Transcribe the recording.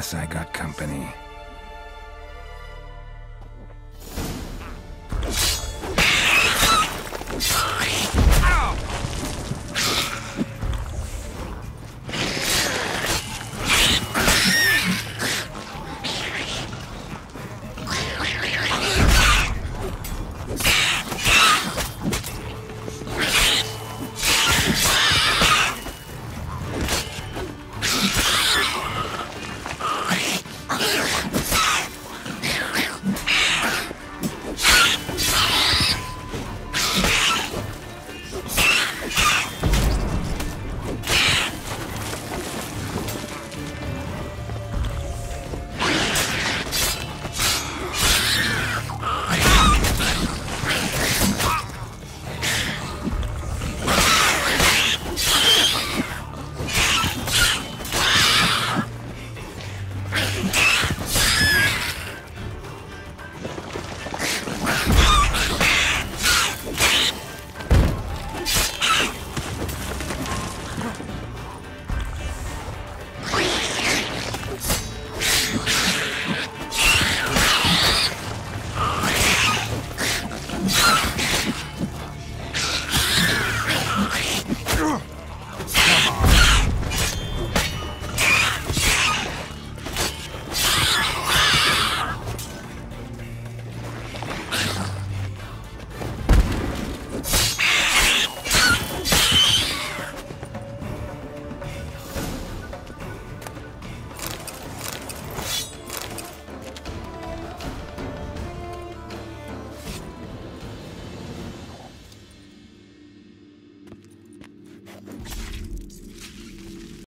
guess I got company.